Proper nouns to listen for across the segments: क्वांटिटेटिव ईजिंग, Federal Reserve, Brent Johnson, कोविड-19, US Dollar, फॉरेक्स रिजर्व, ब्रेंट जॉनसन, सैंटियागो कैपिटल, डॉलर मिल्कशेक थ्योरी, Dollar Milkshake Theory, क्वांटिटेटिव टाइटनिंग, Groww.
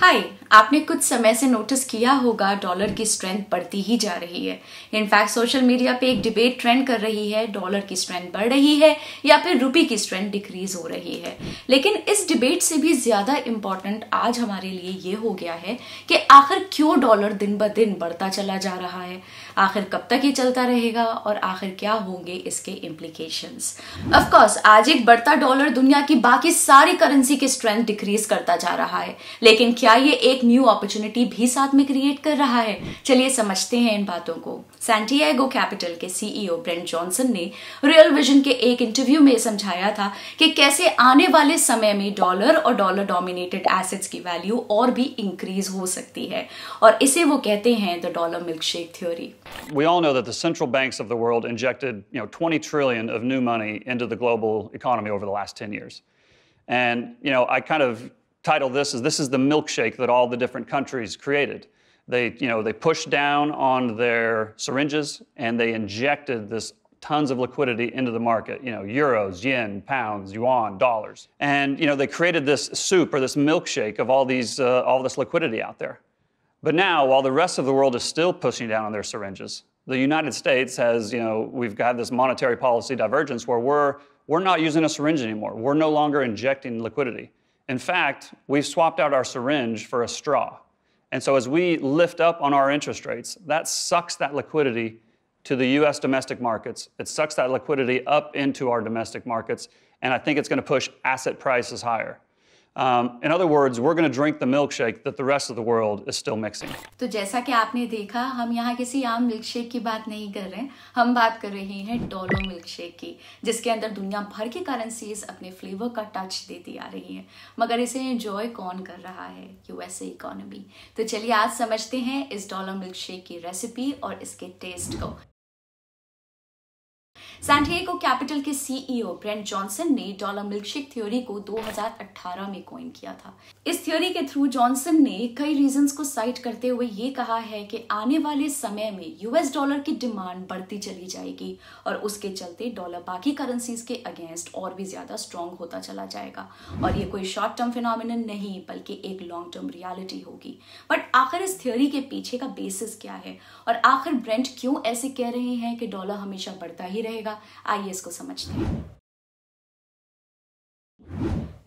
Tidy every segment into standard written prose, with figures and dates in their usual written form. हाय, आपने कुछ समय से नोटिस किया होगा डॉलर की स्ट्रेंथ बढ़ती ही जा रही है। इनफैक्ट सोशल मीडिया पे एक डिबेट ट्रेंड कर रही है, डॉलर की स्ट्रेंथ बढ़ रही है या फिर रुपी की स्ट्रेंथ डिक्रीज हो रही है। लेकिन इस डिबेट से भी ज़्यादा इम्पॉर्टेंट आज हमारे लिए ये हो गया है कि आखिर क्यों डॉलर दिन ब दिन बढ़ता चला जा रहा है, आखिर कब तक ये चलता रहेगा और आखिर क्या होंगे इसके इम्प्लीकेशंस। ऑफकोर्स आज एक बढ़ता डॉलर दुनिया की बाकी सारी करेंसी की स्ट्रेंथ डिक्रीज करता जा रहा है, लेकिन क्या ये एक न्यू अपॉर्चुनिटी भी साथ में क्रिएट कर रहा है? चलिए समझते हैं इन बातों को। सैंटियागो कैपिटल के सीईओ ब्रेंट जॉनसन ने रियल विजन के एक इंटरव्यू में समझाया था कि कैसे आने वाले समय में डॉलर और डॉलर डोमिनेटेड एसेट्स की वैल्यू और भी इंक्रीज हो सकती है, और इसे वो कहते हैं the डॉलर मिल्कशेक थ्योरी। We all know that the central banks of the world injected, $20 trillion of new money into the global economy over the last 10 years. And, I kind of title this is the milkshake that all the different countries created. They, they pushed down on their syringes and they injected this tons of liquidity into the market, euros, yen, pounds, yuan, dollars. And, they created this soup or this milkshake of all this liquidity out there. But now, while the rest of the world is still pushing down on their syringes, the United States has, we've got this monetary policy divergence where we're not using a syringe anymore. We're no longer injecting liquidity. In fact, we've swapped out our syringe for a straw. And so as we lift up on our interest rates, that sucks that liquidity to the U.S. domestic markets. It sucks that liquidity up into our domestic markets. And I think it's going to push asset prices higher. In other words, we're going to drink the milkshake that the rest of the world is still mixing. तो जैसा कि आपने देखा, हम यहाँ किसी आम milkshake की बात नहीं कर रहे हैं, हम बात कर रहे हैं डॉलर मिल्कशेक की, जिसके अंदर दुनिया भर की करेंसीज अपने फ्लेवर का टच देती आ रही हैं। मगर इसे एंजॉय कौन कर रहा है? USA economy. तो चलिए आज समझते हैं इस डॉलर मिल्कशेक की रेसिपी और इसके टेस्ट को। सैंटियागो कैपिटल के सीईओ ब्रेंट जॉनसन ने डॉलर मिल्कशेक थ्योरी को 2018 में कॉइन किया था। इस थ्योरी के थ्रू जॉनसन ने कई रीजंस को साइट करते हुए ये कहा है कि आने वाले समय में यूएस डॉलर की डिमांड बढ़ती चली जाएगी और उसके चलते डॉलर बाकी करेंसीज के अगेंस्ट और भी ज्यादा स्ट्रॉन्ग होता चला जाएगा। और ये कोई शॉर्ट टर्म फिनोमिनन नहीं बल्कि एक लॉन्ग टर्म रियलिटी होगी। बट आखिर इस थ्योरी के पीछे का बेसिस क्या है और आखिर ब्रेंट क्यों ऐसे कह रहे हैं कि डॉलर हमेशा बढ़ता ही रहेगा? आइए इसको समझते हैं।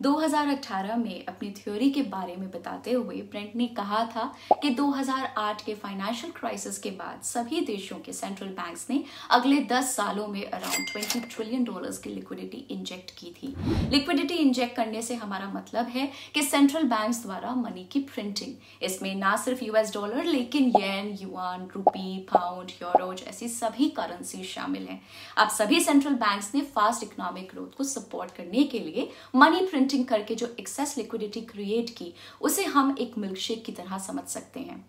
2018 में अपनी थ्योरी के बारे में बताते हुए ब्रेंट ने कहा था कि 2008 के फाइनेंशियल क्राइसिस के बाद सभी देशों के सेंट्रल बैंक्स ने अगले 10 सालों में अराउंड 20 ट्रिलियन डॉलर्स की लिक्विडिटी इंजेक्ट की थी। लिक्विडिटी इंजेक्ट करने से हमारा मतलब है कि सेंट्रल बैंक्स द्वारा मनी की प्रिंटिंग, इसमें ना सिर्फ यूएस डॉलर लेकिन yen, yuan, rupee, pound, euro ऐसी सभी करेंसी शामिल हैं। अब सभी सेंट्रल बैंक्स ने फास्ट इकोनॉमिक ग्रोथ को सपोर्ट करने के लिए मनी प्रिंटिंग करके जो एक्सेस लिक्विडिटी क्रिएट की, उसे हम एक मिल्कशेक की तरह समझ सकते हैं।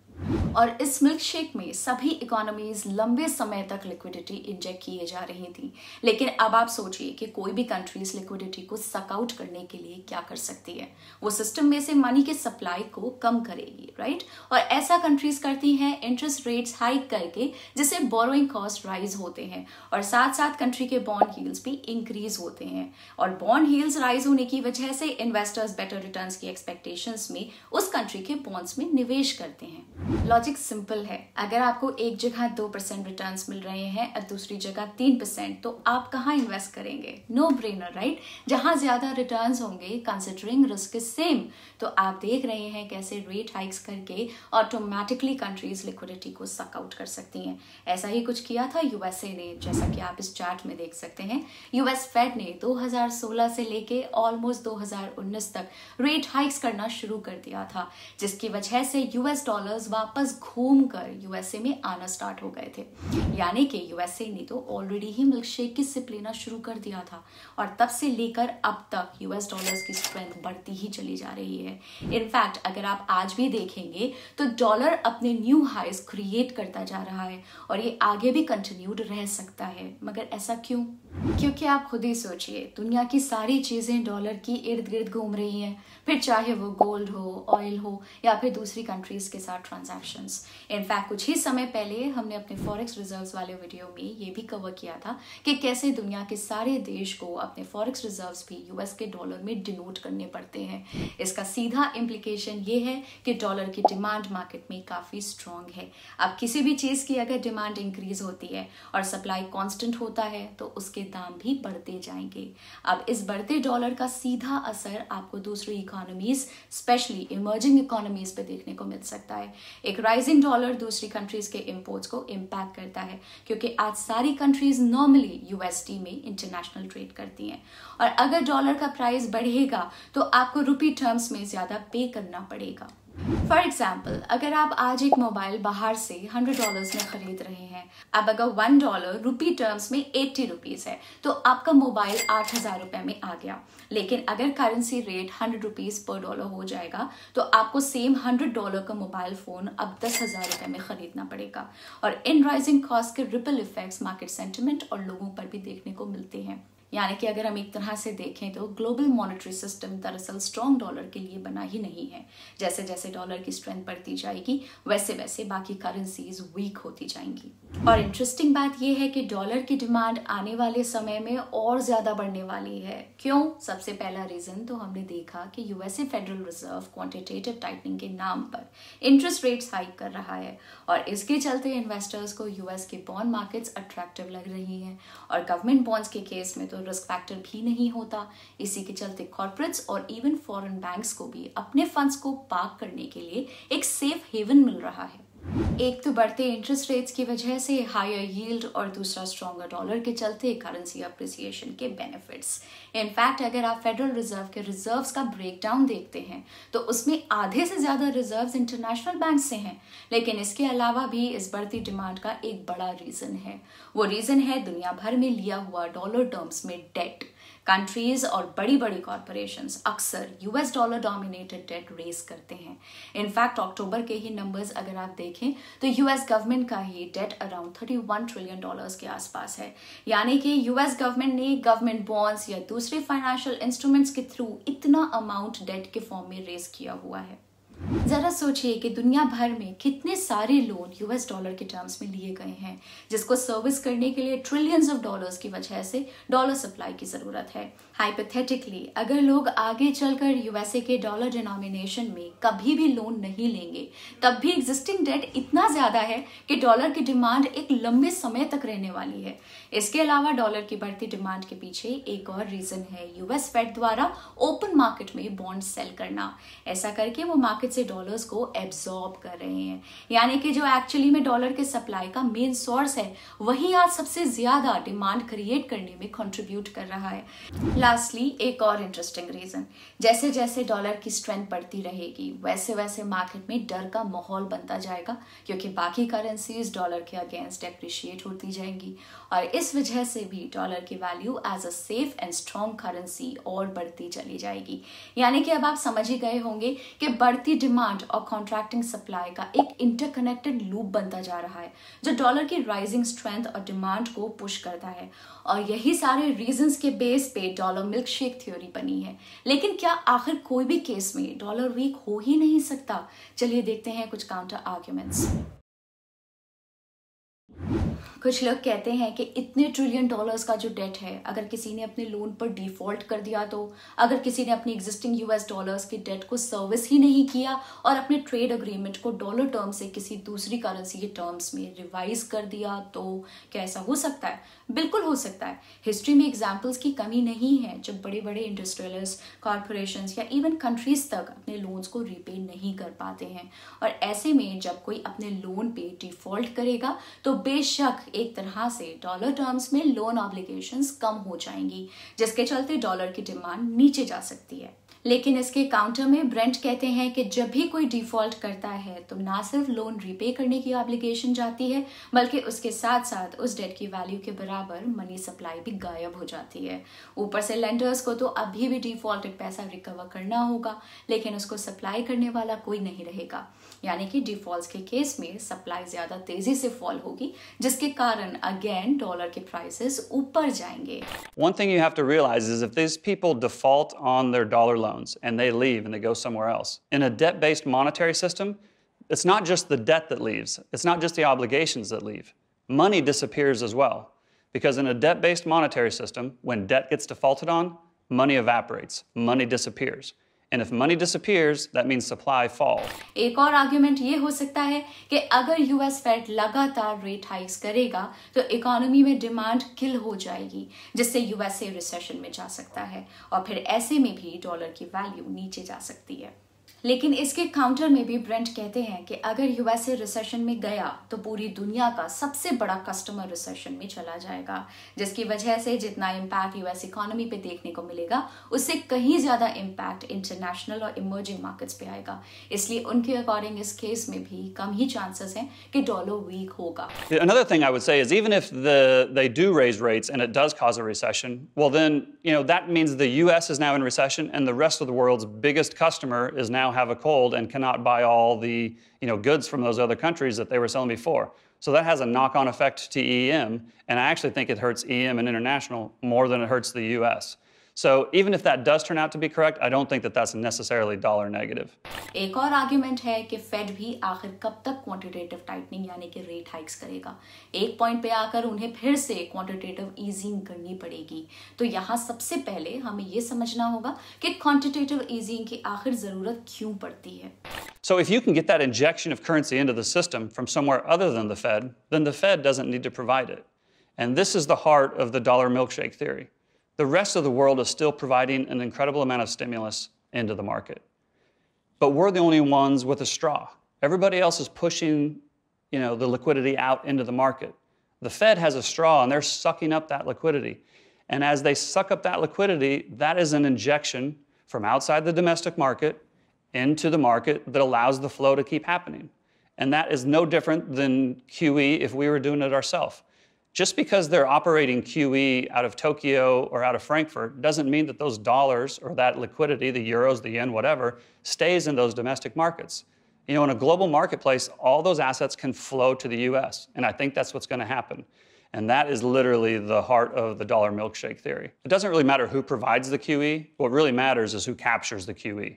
और इस मिल्कशेक में सभी इकोनॉमीज लंबे समय तक लिक्विडिटी इंजेक्ट किए जा रही थी। लेकिन अब आप सोचिए कि कोई भी कंट्रीज लिक्विडिटी को सक आउट करने के लिए क्या कर सकती है? वो सिस्टम में से मनी के सप्लाई को कम करेगी, राइट? और ऐसा कंट्रीज करती हैं इंटरेस्ट रेट्स हाइक करके, जिससे बोरोइंग कॉस्ट राइज होते हैं और साथ साथ कंट्री के बॉन्ड यील्ड्स भी इंक्रीज होते हैं। और बॉन्ड यील्ड्स राइज होने की वजह से इन्वेस्टर्स बेटर रिटर्न्स की एक्सपेक्टेशंस में उस कंट्री के बॉन्ड्स में निवेश करते हैं। लॉजिक सिंपल है, अगर आपको एक जगह 2% रिटर्न्स मिल रहे हैं और दूसरी जगह 3%, तो आप कहाँ इन्वेस्ट करेंगे? No brainer, right? जहाँ ज्यादा रिटर्न्स होंगे कंसिडरिंग रिस्क इज सेम। तो आप देख रहे हैं कैसे रेट हाइक्स करके ऑटोमेटिकली कंट्रीज लिक्विडिटी को सक आउट कर सकती हैं। ऐसा ही कुछ किया था यूएसए ने, जैसा कि आप इस चार्ट में देख सकते हैं। यूएस फेड ने 2016 से लेके ऑलमोस्ट 2019 तक रेट हाइक्स करना शुरू कर दिया था, जिसकी वजह से यूएस डॉलर्स वापस घूमकर यूएसए में आना स्टार्ट हो गए थे। यानी कि यूएसए ने तो ऑलरेडी ही मिल्कशेक की सिप लेना शुरू कर दिया था और तब से लेकर अब तक यूएस डॉलर्स की स्ट्रेंथ बढ़ती ही चली जा रही है। इनफैक्ट अगर आप आज भी देखेंगे तो डॉलर अपने न्यू हाईज क्रिएट करता जा रहा है और ये आगे भी कंटिन्यूड रह सकता है। मगर ऐसा क्यों? क्योंकि आप खुद ही सोचिए, दुनिया की सारी चीजें डॉलर की इर्द गिर्द घूम रही हैं, फिर चाहे वो गोल्ड हो, ऑयल हो या फिर दूसरी कंट्रीज के साथ ट्रांजैक्शंस। इनफैक्ट कुछ ही समय पहले हमने अपने फॉरेक्स रिजर्व्स वाले वीडियो में ये भी कवर किया था कि कैसे दुनिया के सारे देश को अपने फॉरेक्स रिजर्व्स भी यूएस के डॉलर में डिनोट करने पड़ते हैं। इसका सीधा इम्प्लीकेशन ये है कि डॉलर की डिमांड मार्केट में काफ़ी स्ट्रॉन्ग है। अब किसी भी चीज़ की अगर डिमांड इंक्रीज होती है और सप्लाई कॉन्स्टेंट होता है तो उसके दाम भी बढ़ते जाएंगे। अब इस बढ़ते डॉलर का सीधा असर आपको दूसरी इकोनॉमीज, स्पेशली इमर्जिंग इकोनॉमीज पे देखने को मिल सकता है। एक राइजिंग डॉलर दूसरी कंट्रीज के इंपोर्ट्स को इम्पैक्ट करता है, क्योंकि आज सारी कंट्रीज नॉर्मली यूएसडी में इंटरनेशनल ट्रेड करती हैं, और अगर डॉलर का प्राइस बढ़ेगा तो आपको रुपी टर्म्स में ज़्यादा पे करना पड़ेगा। फॉर एग्जाम्पल, अगर आप आज एक मोबाइल बाहर से $100 में खरीद रहे हैं, अब अगर $1 रुपी टर्म्स में 80 रुपीज है तो आपका मोबाइल 8,000 रुपये में आ गया। लेकिन अगर करेंसी रेट 100 रुपीज पर डॉलर हो जाएगा तो आपको सेम $100 का मोबाइल फोन अब 10,000 रुपये में खरीदना पड़ेगा। और इन राइजिंग कॉस्ट के रिपल इफेक्ट्स मार्केट सेंटिमेंट और लोगों पर भी देखने को मिलते हैं। यानी कि अगर हम एक तरह से देखें तो ग्लोबल मॉनेटरी सिस्टम दरअसल स्ट्रॉन्ग डॉलर के लिए बना ही नहीं है। जैसे जैसे डॉलर की स्ट्रेंथ बढ़ती जाएगी वैसे वैसे बाकी करेंसीज वीक होती जाएंगी। और इंटरेस्टिंग बात यह है कि डॉलर की डिमांड आने वाले समय में और ज़्यादा बढ़ने वाली है। क्यों? सबसे पहला रीज़न तो हमने देखा कि USA federal Reserve quantitative tightening के नाम पर इंटरेस्ट रेट्स हाइक कर रहा है, और इसके चलते इन्वेस्टर्स को यूएस के बॉन्ड मार्केट्स अट्रैक्टिव लग रही हैं। और गवर्नमेंट बॉन्ड्स के केस में तो रिस्क फैक्टर भी नहीं होता। इसी के चलते कॉर्पोरेट्स और इवन फॉरेन बैंक्स को भी अपने फंड्स को पार्क करने के लिए एक सेफ हेवन मिल रहा है। एक तो बढ़ते इंटरेस्ट रेट्स की वजह से हायर यील्ड और दूसरा स्ट्रॉन्गर डॉलर के चलते करेंसी अप्रिसिएशन के बेनिफिट्स। इनफैक्ट अगर आप फेडरल रिजर्व के रिजर्व्स का ब्रेकडाउन देखते हैं तो उसमें आधे से ज़्यादा रिजर्व्स इंटरनेशनल बैंक से हैं। लेकिन इसके अलावा भी इस बढ़ती डिमांड का एक बड़ा रीज़न है। वो रीज़न है दुनिया भर में लिया हुआ डॉलर टर्म्स में डेट। कंट्रीज और बड़ी बड़ी कॉरपोरेशंस अक्सर US dollar dominated debt raise करते हैं। इनफैक्ट अक्टूबर के ही नंबर्स अगर आप देखें तो यूएस गवर्नमेंट का ही डेट अराउंड $31 ट्रिलियन के आसपास है। यानी कि यूएस गवर्नमेंट ने गवर्नमेंट बॉन्ड्स या दूसरे फाइनेंशियल इंस्ट्रूमेंट्स के थ्रू इतना अमाउंट डेट के फॉर्म में रेस किया हुआ है। जरा सोचिए कि दुनिया भर में कितने सारे लोन यूएस डॉलर के टर्म्स में लिए गए हैं, जिसको सर्विस करने के लिए ट्रिलियंस ऑफ डॉलर्स की वजह से डॉलर सप्लाई की ज़रूरत है। हाइपोथेटिकली अगर लोग आगे चलकर यूएसए के डॉलर डिनोमिनेशन में कभी भी लोन नहीं लेंगे, तब भी एग्जिस्टिंग डेट इतना ज़्यादा है कि डॉलर की डिमांड एक लंबे समय तक रहने वाली है। इसके अलावा डॉलर की बढ़ती डिमांड के पीछे एक और रीज़न है यूएस फेड द्वारा ओपन मार्केट में बॉन्ड सेल करना। ऐसा करके वो मार्केट से डॉलर्स को एब्जॉर्ब कर रहे हैं। यानी कि जो एक्चुअली में डॉलर के सप्लाई का मेन सोर्स है वही आज सबसे ज्यादा डिमांड क्रिएट करने में कंट्रीब्यूट कर रहा है। लास्टली एक और इंटरेस्टिंग रीजन, जैसे जैसे डॉलर की स्ट्रेंथ बढ़ती रहेगी वैसे वैसे मार्केट में डर का माहौल बनता जाएगा, क्योंकि बाकी करेंसीज डॉलर के अगेंस्ट एप्रिशिएट होती जाएंगी। और इस वजह से भी डॉलर की value as a safe and strong currency और बढ़ती चली जाएगी। यानी कि अब आप समझ ही गए होंगे कि बढ़ती डिमांड और कॉन्ट्रैक्टिंग सप्लाई का एक इंटरकनेक्टेड लूप बनता जा रहा है, जो डॉलर की राइजिंग स्ट्रेंथ और डिमांड को पुश करता है। और यही सारे रीजंस के बेस पे डॉलर मिल्कशेक थ्योरी बनी है। लेकिन क्या आखिर कोई भी केस में डॉलर वीक हो ही नहीं सकता? चलिए देखते हैं कुछ काउंटर आर्ग्यूमेंट्स। कुछ लोग कहते हैं कि इतने $1 ट्रिलियन का जो डेट है, अगर किसी ने अपने लोन पर डिफ़ॉल्ट कर दिया तो, अगर किसी ने अपनी एग्जिस्टिंग यूएस डॉलर्स के डेट को सर्विस ही नहीं किया और अपने ट्रेड अग्रीमेंट को डॉलर टर्म से किसी दूसरी करेंसी के टर्म्स में रिवाइज कर दिया तो, क्या ऐसा हो सकता है? बिल्कुल हो सकता है। हिस्ट्री में एग्जाम्पल्स की कमी नहीं है जब बड़े बड़े इंडस्ट्रियलिस्ट, कॉरपोरेशंस या इवन कंट्रीज तक अपने लोन्स को रीपे नहीं कर पाते हैं। और ऐसे में जब कोई अपने लोन पर डिफ़ॉल्ट करेगा तो बेशक एक तरह से डॉलर टर्म्स में लोन ऑब्लिगेशंस कम हो जाएंगी, जिसके चलते डॉलर की डिमांड नीचे जा सकती है। लेकिन इसके काउंटर में ब्रेंट कहते हैं कि जब भी कोई डिफ़ॉल्ट करता है तो ना सिर्फ लोन रीपे करने की ऑब्लिगेशन जाती है, बल्कि उसके साथ साथ उस डेट की वैल्यू के बराबर मनी सप्लाई भी गायब हो जाती है। ऊपर से लेंडर्स को तो अभी भी डिफ़ॉल्टेड पैसा रिकवर करना होगा, लेकिन उसको सप्लाई करने वाला कोई नहीं रहेगा। यानी कि डिफ़ॉल्ट के केस में सप्लाई ज़्यादा तेज़ी से फॉल होगी, जिसके कारण अगेन डॉलर के प्राइसेस ऊपर जाएंगे। One thing you have to realize is if these people default on their dollar loans and they leave and they go somewhere else, in a debt-based monetary system, It's not just the debt that leaves. It's not just the obligations that leave. Money disappears as well. Because in a debt-based monetary system, when debt gets defaulted on, money evaporates, money disappears. And if money disappears, that means supply falls. एक और argument ये हो सकता है कि अगर US Fed लगातार rate hikes करेगा तो इकोनॉमी में डिमांड किल हो जाएगी, जिससे यूएसए रिसेशन में जा सकता है और फिर ऐसे में भी डॉलर की वैल्यू नीचे जा सकती है। लेकिन इसके काउंटर में भी ब्रेंट कहते हैं कि अगर यूएसए रिसेशन में गया तो पूरी दुनिया का सबसे बड़ा कस्टमर रिसेशन में चला जाएगा, जिसकी वजह से जितना इम्पैक्ट यूएस इकोनॉमी पे देखने को मिलेगा उससे कहीं ज़्यादा इम्पैक्ट इंटरनेशनल और इमर्जिंग मार्केट्स पे आएगा। इसलिए उनके अकॉर्डिंग इस केस में भी कम ही चांसेस हैं कि डॉलर वीक होगा। Another thing I would say is even if they do raise rates and it does cause a recession, well then, you know, that means the US is now in recession and the rest of the world's biggest customer is now have a cold and cannot buy all the, you know, goods from those other countries that they were selling before. So that has a knock-on effect to EM, and I actually think it hurts EM and international more than it hurts the US. So even if that does turn out to be correct, I don't think that that's necessarily dollar negative. एक और argument है कि fade भी आखिर कब तक क्वांटिटेटिव टाइटनिंग यानी कि रेट हाइक्स करेगा। एक पॉइंट पे आकर उन्हें फिर से क्वांटिटेटिव ईजिंग करनी पड़ेगी। तो यहाँ सबसे पहले हमें ये समझना होगा कि क्वांटिटेटिव ईजिंग की आखिर जरूरत क्यों पड़ती है। So if you can get that injection of currency into the system from somewhere other than the Fed, then the Fed doesn't need to provide it. And this is the heart of the dollar milkshake theory. The rest of the world is still providing an incredible amount of stimulus into the market. But we're the only ones with a straw. Everybody else is pushing, you know, the liquidity out into the market. The Fed has a straw and they're sucking up that liquidity. And as they suck up that liquidity, that is an injection from outside the domestic market into the market that allows the flow to keep happening. And that is no different than QE if we were doing it ourselves. Just because they're operating QE out of Tokyo or out of Frankfurt doesn't mean that those dollars or that liquidity, the euros, the yen, whatever, stays in those domestic markets. You know, in a global marketplace, all those assets can flow to the US, and I think that's what's going to happen. And that is literally the heart of the dollar milkshake theory. It doesn't really matter who provides the QE. What really matters is who captures the QE.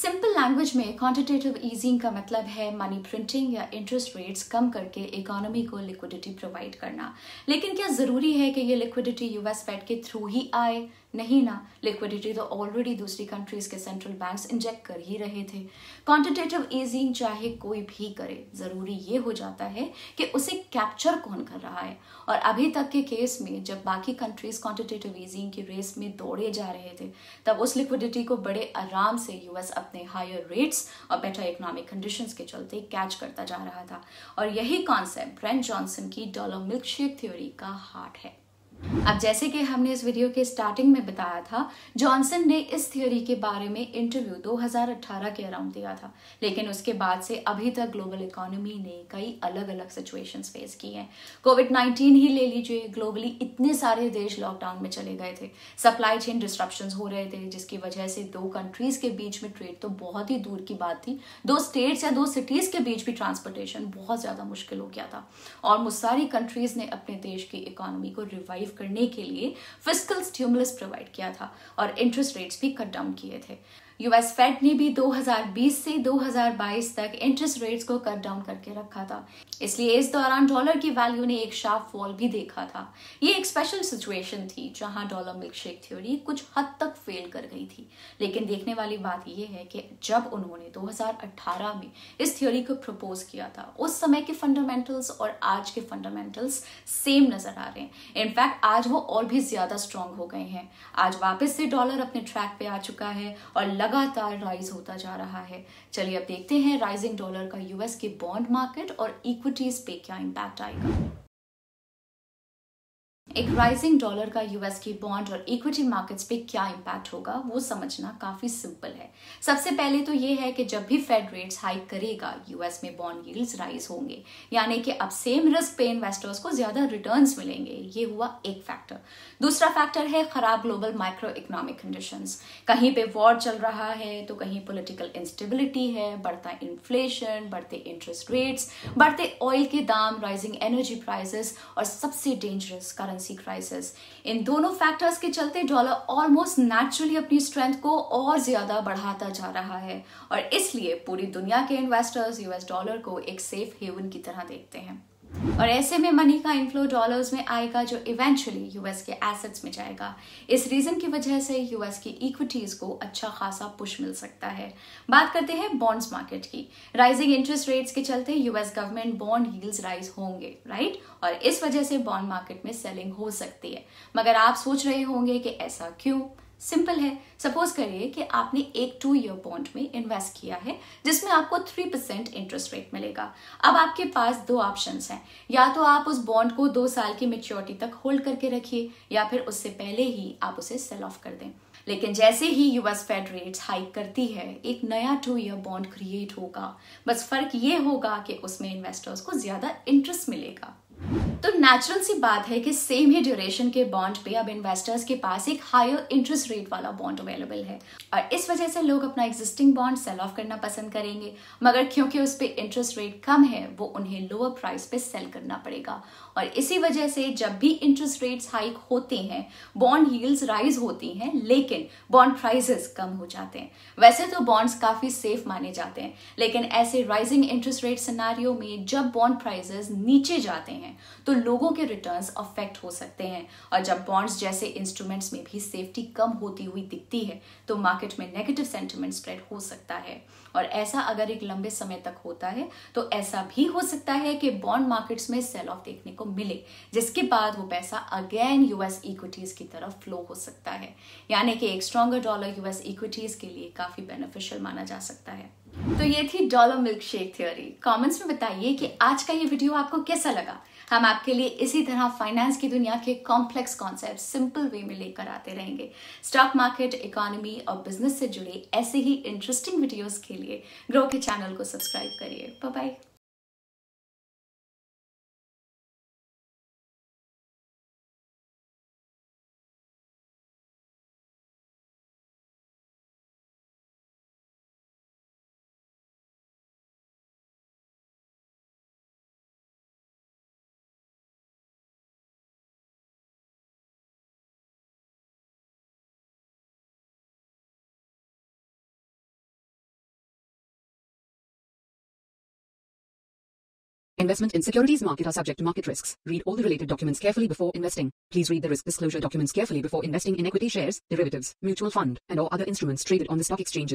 Simple language में क्वांटिटेटिव ईजिंग का मतलब है money printing या interest rates कम करके economy को liquidity provide करना। लेकिन क्या ज़रूरी है कि ये लिक्विडिटी यूएस फेड के थ्रू ही आए? नहीं ना, लिक्विडिटी तो ऑलरेडी दूसरी कंट्रीज़ के सेंट्रल बैंक्स इंजेक्ट कर ही रहे थे। क्वांटिटेटिव ईजिंग चाहे कोई भी करे, ज़रूरी ये हो जाता है कि उसे कैप्चर कौन कर रहा है। और अभी तक के केस में जब बाकी कंट्रीज़ क्वांटिटेटिव ईजिंग की रेस में दौड़े जा रहे थे, तब उस लिक्विडिटी को बड़े आराम से यूएस अपने हायर रेट्स और बेटर इकोनॉमिक कंडीशंस के चलते कैच करता जा रहा था। और यही कॉन्सेप्ट ब्रेंट जॉनसन की डॉलर मिल्कशेक थ्योरी का हार्ट है। अब जैसे कि हमने इस वीडियो के स्टार्टिंग में बताया था, जॉनसन ने इस थ्योरी के बारे में इंटरव्यू 2018 के अराउंड दिया था, लेकिन उसके बाद से अभी तक ग्लोबल इकोनॉमी ने कई अलग अलग सिचुएशंस फेस की हैं। कोविड-19 ही ले लीजिए, ग्लोबली इतने सारे देश लॉकडाउन में चले गए थे, सप्लाई चेन डिस्ट्रप्शंस हो रहे थे, जिसकी वजह से दो कंट्रीज के बीच में ट्रेड तो बहुत ही दूर की बात थी, दो स्टेट्स या दो सिटीज के बीच भी ट्रांसपोर्टेशन बहुत ज़्यादा मुश्किल हो गया था। और सारी कंट्रीज ने अपने देश की इकोनॉमी को रिवाइव करने के लिए फिस्कल स्टिमुलस प्रोवाइड किया था और इंटरेस्ट रेट्स भी कट डाउन किए थे। यूएस फेड ने भी 2020 से 2022 तक इंटरेस्ट रेट्स को कट डाउन करके रखा था, इसलिए इस दौरान डॉलर की वैल्यू ने एक शार्प फॉल भी देखा था। ये एक स्पेशल सिचुएशन थी जहां डॉलर मिल्कशेक थ्योरी कुछ हद तक फेल कर गई थी। लेकिन देखने वाली बात यह है कि जब उन्होंने 2018 में इस थ्योरी को प्रपोज किया था, उस समय के फंडामेंटल्स और आज के फंडामेंटल्स सेम नजर आ रहे हैं। इनफैक्ट आज वो और भी ज्यादा स्ट्रांग हो गए हैं। आज वापस से डॉलर अपने ट्रैक पे आ चुका है और लगातार राइज होता जा रहा है। चलिए अब देखते हैं राइजिंग डॉलर का यूएस के बॉन्ड मार्केट और इक्विटीज पे क्या इंपैक्ट आएगा। एक राइजिंग डॉलर का यूएस की बॉन्ड और इक्विटी मार्केट्स पे क्या इंपैक्ट होगा वो समझना काफी सिंपल है। सबसे पहले तो ये है कि जब भी फेड रेट्स हाइक करेगा, यूएस में बॉन्ड यील्ड्स राइज होंगे, यानी कि अब सेम रिस्क पे इन्वेस्टर्स को ज्यादा रिटर्न्स मिलेंगे। ये हुआ एक फैक्टर। दूसरा फैक्टर है खराब ग्लोबल माइक्रो इकोनॉमिक कंडीशंस। कहीं पे वॉर चल रहा है तो कहीं पॉलिटिकल इंस्टेबिलिटी है, बढ़ता इन्फ्लेशन, बढ़ते इंटरेस्ट रेट्स, बढ़ते ऑयल के दाम, राइजिंग एनर्जी प्राइसेस और सबसे डेंजरस करेंसी करेंसी क्राइसिस। इन दोनों फैक्टर्स के चलते डॉलर ऑलमोस्ट नेचुरली अपनी स्ट्रेंथ को और ज़्यादा बढ़ाता जा रहा है और इसलिए पूरी दुनिया के इन्वेस्टर्स यूएस डॉलर को एक सेफ हेवन की तरह देखते हैं और ऐसे में मनी का इनफ्लो डॉलर्स में आएगा जो इवेंचुअली यूएस के एसेट्स में जाएगा। इस रीजन की वजह से यूएस की इक्विटीज को अच्छा खासा पुश मिल सकता है। बात करते हैं बॉन्ड्स मार्केट की। राइजिंग इंटरेस्ट रेट्स के चलते US government bond yields rise होंगे, राइट, और इस वजह से बॉन्ड मार्केट में सेलिंग हो सकती है। मगर आप सोच रहे होंगे कि ऐसा क्यों? सिंपल है। सपोज करिए कि आपने एक 2 ईयर बॉन्ड में इन्वेस्ट किया है जिसमें आपको 3% इंटरेस्ट रेट मिलेगा। अब आपके पास दो ऑप्शंस हैं, या तो आप उस बॉन्ड को 2 साल की मैच्योरिटी तक होल्ड करके रखिए या फिर उससे पहले ही आप उसे सेल ऑफ कर दें। लेकिन जैसे ही यूएस फेड रेट्स हाइक करती है एक नया 2 ईयर बॉन्ड क्रिएट होगा। बस फर्क ये होगा कि उसमें इन्वेस्टर्स को ज्यादा इंटरेस्ट मिलेगा। तो नेचुरल सी बात है कि सेम ही ड्यूरेशन के बॉन्ड पे अब इन्वेस्टर्स के पास एक हायर इंटरेस्ट रेट वाला बॉन्ड अवेलेबल है और इस वजह से लोग अपना एग्जिस्टिंग बॉन्ड सेल ऑफ करना पसंद करेंगे। मगर क्योंकि उस पे इंटरेस्ट रेट कम है वो उन्हें लोअर प्राइस पे सेल करना पड़ेगा और इसी वजह से जब भी इंटरेस्ट रेट्स हाइक होते हैं बॉन्ड यील्ड्स राइज होती हैं लेकिन बॉन्ड प्राइसेस कम हो जाते हैं। वैसे तो बॉन्ड्स काफी सेफ माने जाते हैं लेकिन ऐसे राइजिंग इंटरेस्ट रेट सिनेरियो में जब बॉन्ड प्राइसेस नीचे जाते हैं तो लोगों के रिटर्न्स अफेक्ट हो सकते हैं और जब बॉन्ड्स जैसे इंस्ट्रूमेंट्स में भी सेफ्टी कम होती हुई दिखती है तो मार्केट में नेगेटिव सेंटिमेंट स्प्रेड हो सकता है और ऐसा अगर एक लंबे समय तक होता है तो ऐसा भी हो सकता है कि बॉन्ड मार्केट्स में सेल ऑफ देखने को मिले जिसके बाद वो पैसा अगेन यूएस इक्विटीज की तरफ फ्लो हो सकता है। यानी कि एक स्ट्रॉन्गर डॉलर यूएस इक्विटीज के लिए काफी बेनिफिशियल माना जा सकता है। तो ये थी डॉलर मिल्कशेक थ्योरी। कमेंट्स में बताइए कि आज का ये वीडियो आपको कैसा लगा। हम आपके लिए इसी तरह फाइनेंस की दुनिया के कॉम्प्लेक्स कॉन्सेप्ट सिंपल वे में लेकर आते रहेंगे। स्टॉक मार्केट, इकोनॉमी और बिजनेस से जुड़े ऐसे ही इंटरेस्टिंग वीडियोस के लिए ग्रो के चैनल को सब्सक्राइब करिए। Bye bye. Investment in securities market are subject to market risks. Read all the related documents carefully before investing. Please read the risk disclosure documents carefully before investing in equity shares, derivatives, mutual fund, and/or other instruments traded on the stock exchanges.